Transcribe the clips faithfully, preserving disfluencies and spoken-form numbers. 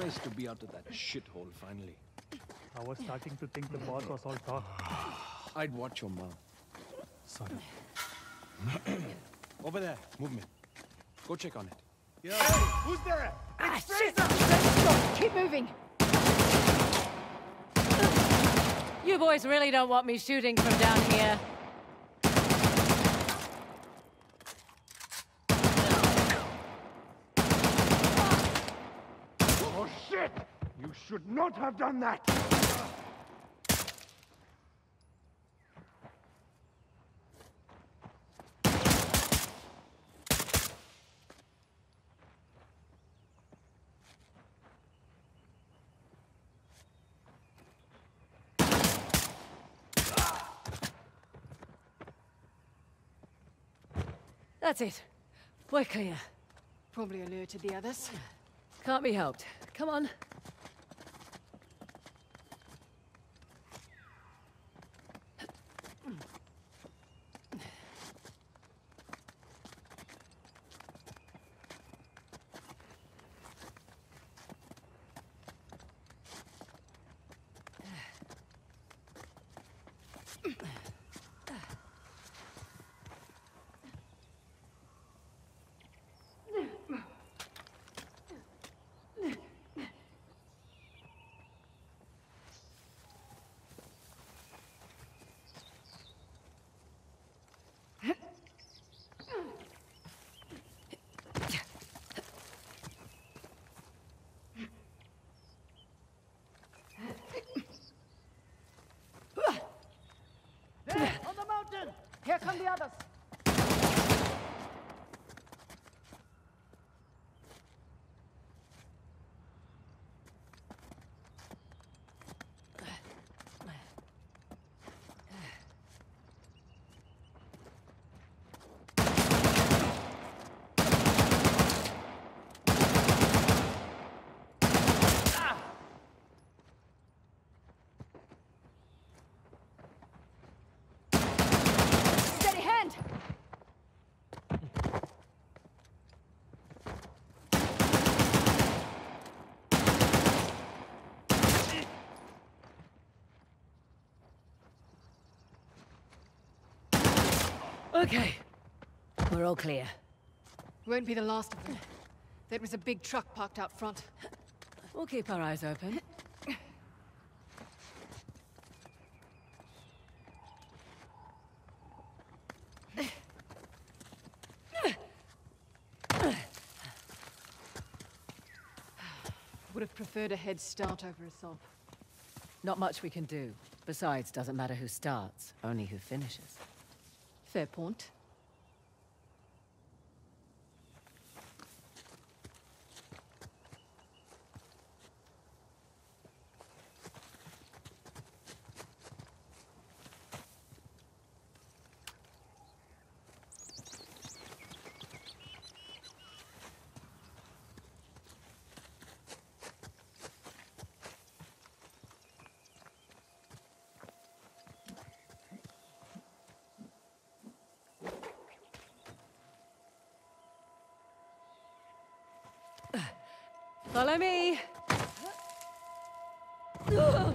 Nice to be out of that shithole finally. I was starting to think the boss was all talk. I'd watch your mouth. Sorry. Over there, movement. Go check on it. Yeah. Hey, who's there? Ah, it's Teresa! Stop. Keep moving. You boys really don't want me shooting from down here. Oh shit! You should not have done that. That's it. We're clear. Probably alerted the others. Can't be helped. Come on. Here come the others. Okay. We're all clear. Won't be the last of them. That was a big truck parked out front. We'll keep our eyes open. Would have preferred a head start over us all. Not much we can do. Besides, doesn't matter who starts, only who finishes. Fair point. Follow me! Teresa! Teresa!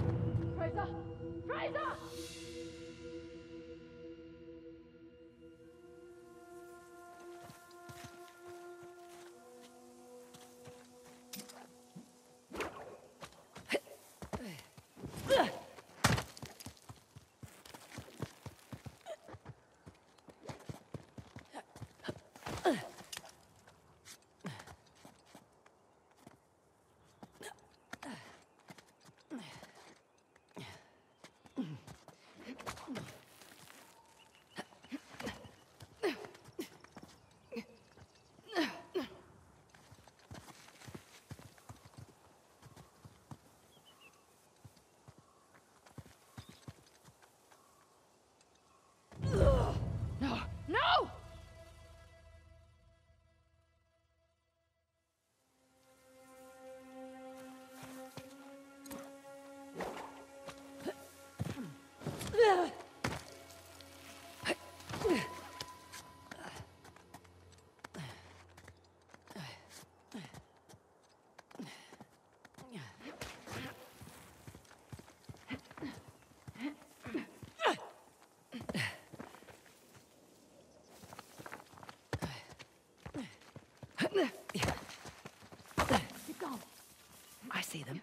see them,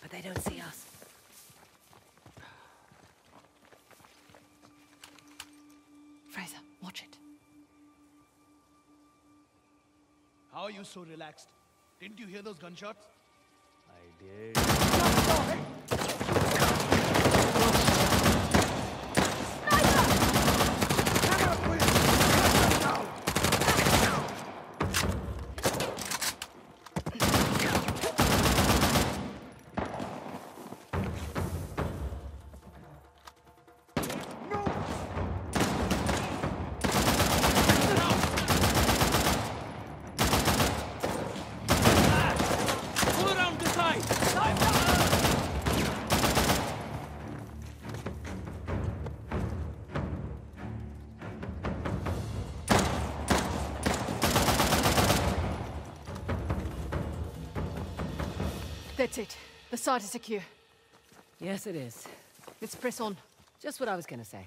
but they don't see us. Fraser, watch it. How are you so relaxed? Didn't you hear those gunshots? I did. No, no, no. That's it. The site is secure. Yes, it is. Let's press on. Just what I was gonna say.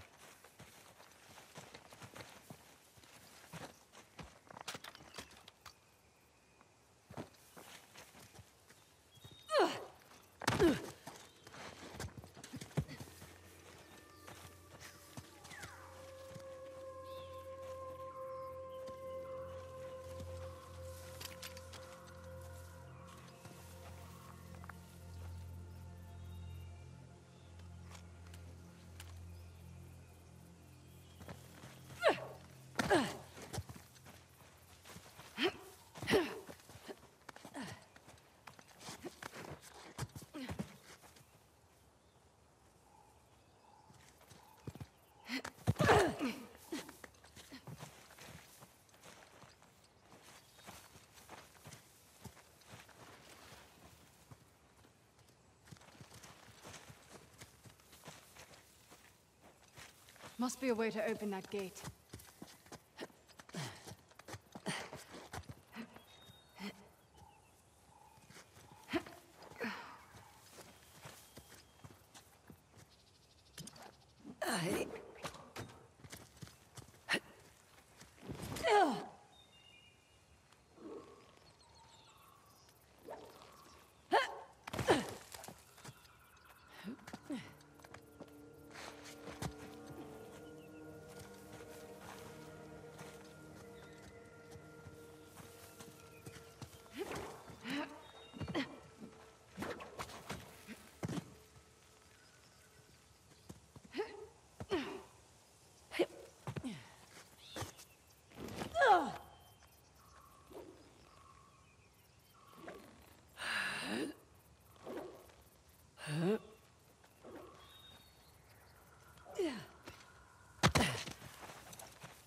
Must be a way to open that gate.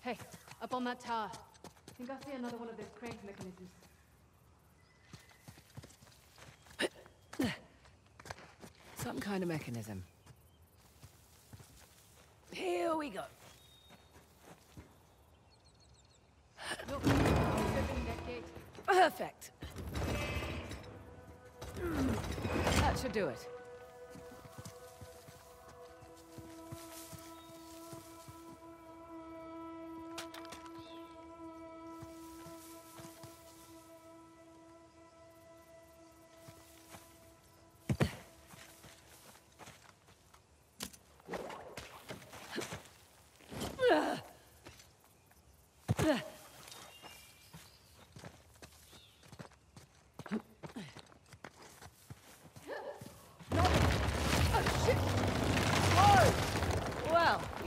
Hey, up on that tower. I think I see another one of those crank mechanisms. Some kind of mechanism. Here we go. Look, he's opening that gate. Perfect. That should do it.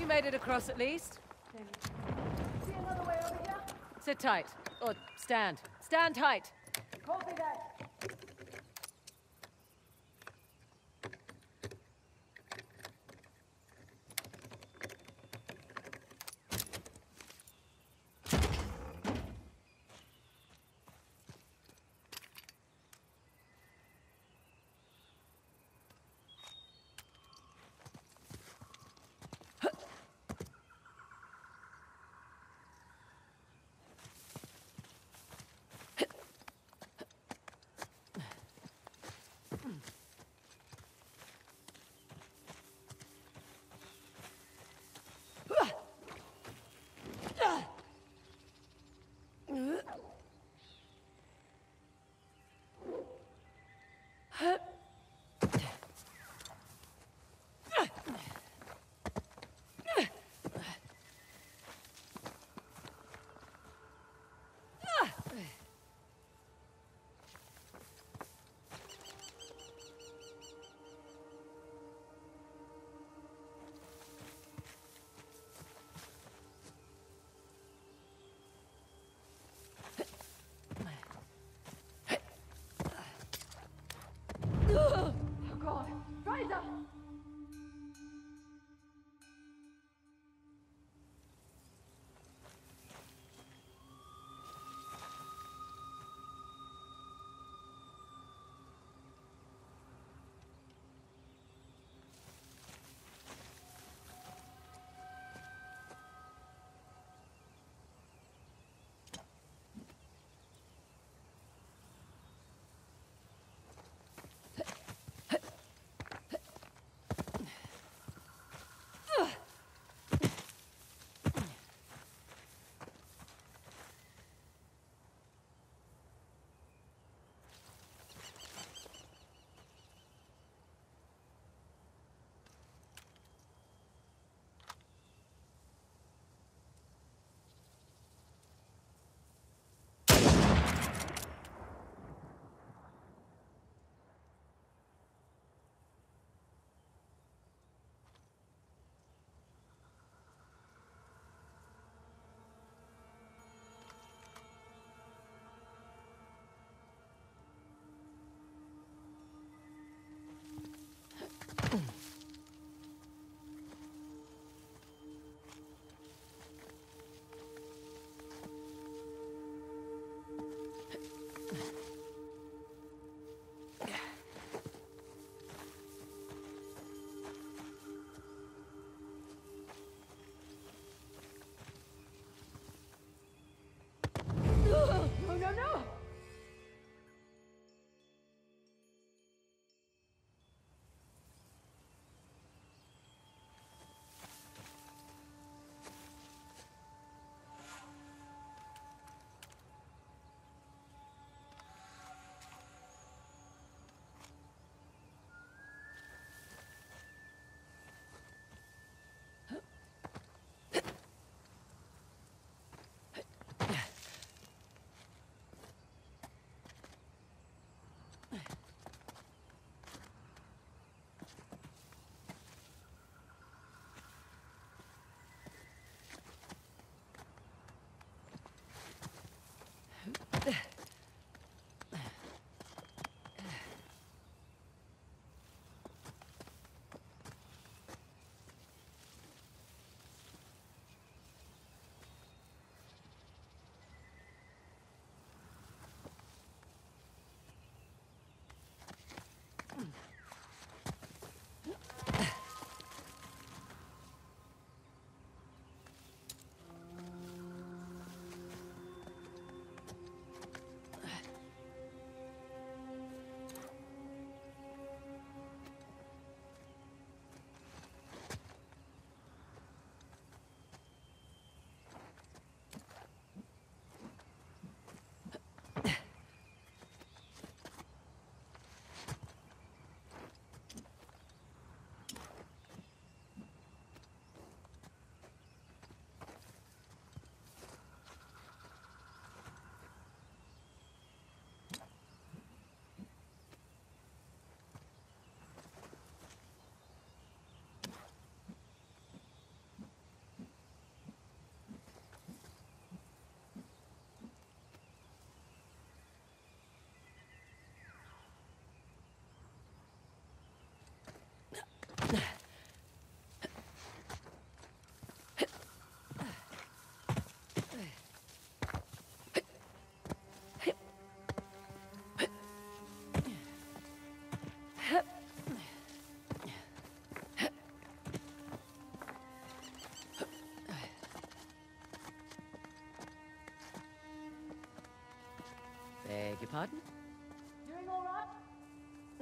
Made it across at least. See another way over here? Sit tight. Or stand. Stand tight. Copy that. Huh?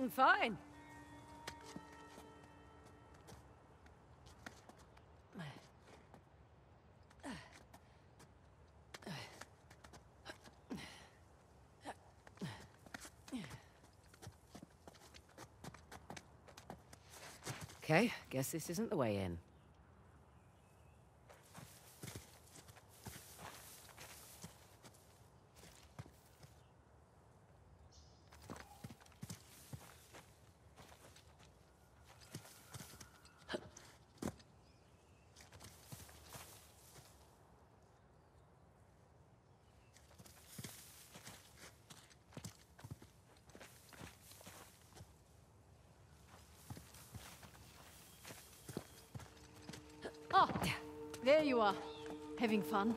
Fine. Okay, guess this isn't the way in. There you are. Having fun?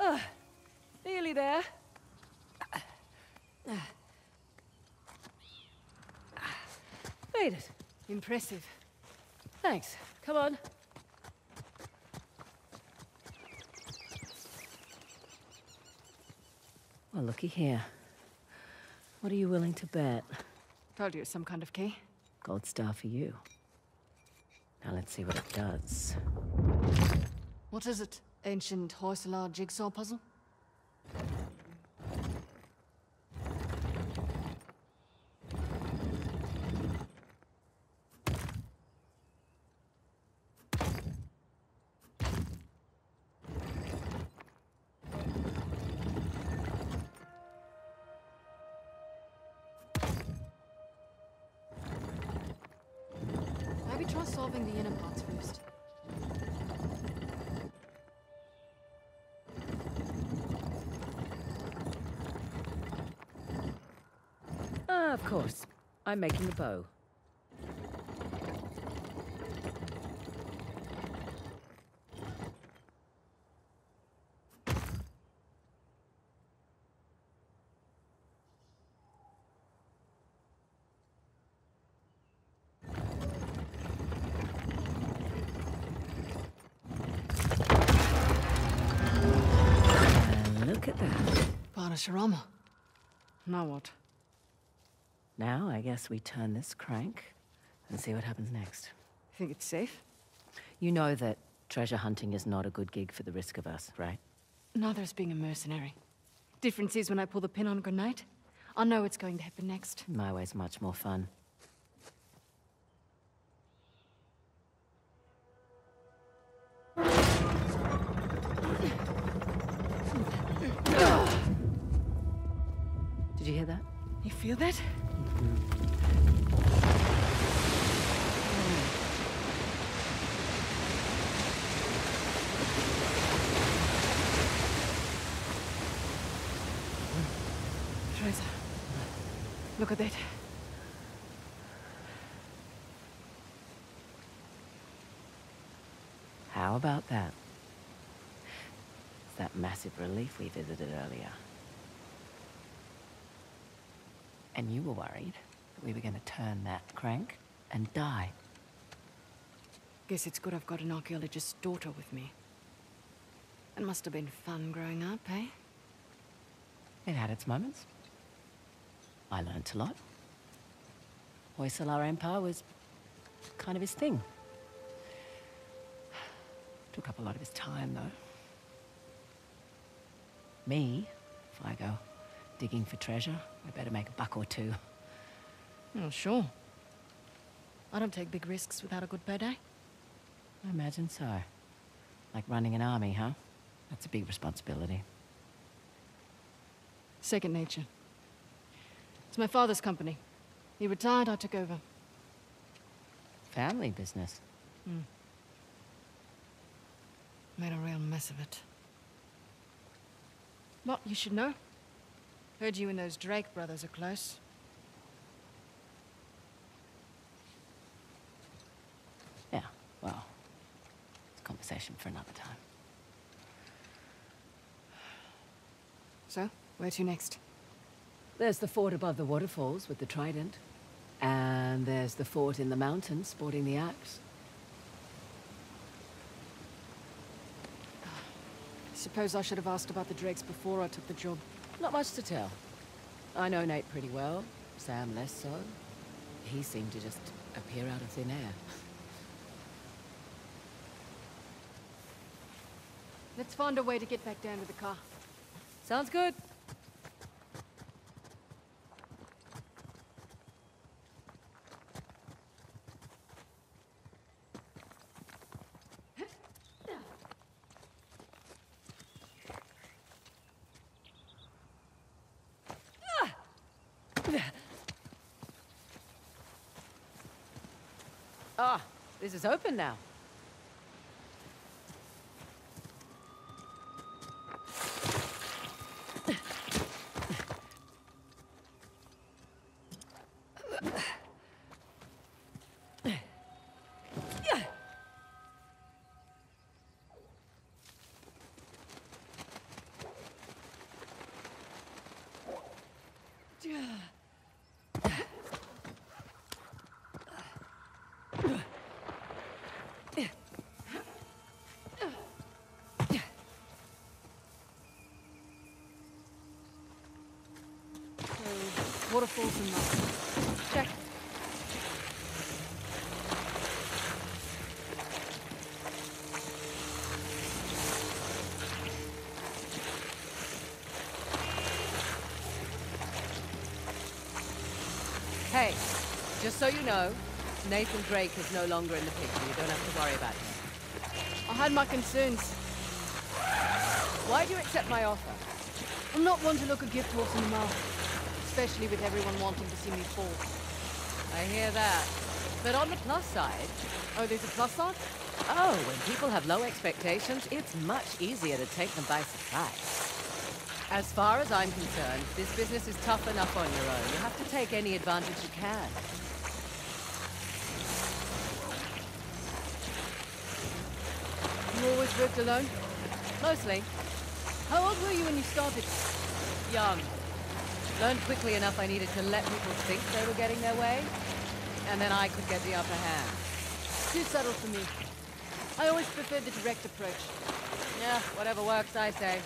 Oh, nearly there. Made it. Impressive. Thanks. Come on. Well, looky here. What are you willing to bet? Told you it's some kind of key. Gold star for you. Now let's see what it does. What is it? Ancient Hoysala jigsaw puzzle? Try solving the inner parts first. Ah, of course. I'm making the bow. Sharama. Now what? Now I guess we turn this crank and see what happens next. You think it's safe? You know that treasure hunting is not a good gig for the risk of us, right? Neither is being a mercenary. Difference is when I pull the pin on a grenade, I know what's going to happen next. My way's much more fun. Did you hear that? You feel that? Mm-hmm. Teresa, look at that. How about that? It's that massive relief we visited earlier. And you were worried that we were going to turn that crank and die. Guess it's good I've got an archaeologist's daughter with me. It must have been fun growing up, eh? It had its moments. I learnt a lot. Hoysala Empire was kind of his thing. Took up a lot of his time, though. Me, if I go digging for treasure, we better make a buck or two. Oh, sure. I don't take big risks without a good payday. I imagine so. Like running an army, huh? That's a big responsibility. Second nature. It's my father's company. He retired, I took over. Family business. Mm. Made a real mess of it. Well, you should know. Heard you and those Drake brothers are close. Yeah, well, it's a conversation for another time. So, where to next? There's the fort above the waterfalls with the trident. And there's the fort in the mountains, sporting the axe. Suppose I should have asked about the Drakes before I took the job. Not much to tell. I know Nate pretty well, Sam less so. He seemed to just appear out of thin air. Let's find a way to get back down to the car. Sounds good. Ah, this is open now. Waterfalls and mountains. Check. Hey, just so you know, Nathan Drake is no longer in the picture. You don't have to worry about him. I had my concerns. Why do you accept my offer? I'm not one to look a gift horse in the mouth. Especially with everyone wanting to see me fall. I hear that. But on the plus side... Oh, there's a plus side? Oh, when people have low expectations, it's much easier to take them by surprise. As far as I'm concerned, this business is tough enough on your own. You have to take any advantage you can. You always worked alone? Mostly. How old were you when you started? Young. Learned quickly enough I needed to let people think they were getting their way, and then I could get the upper hand. Too subtle for me. I always preferred the direct approach. Yeah, whatever works, I say.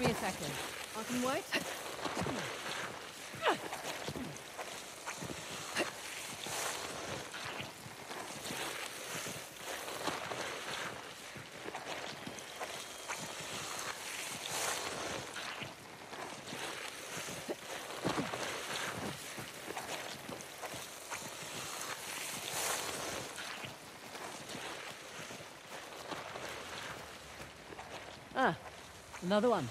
Give me a second. I can wait. Another one.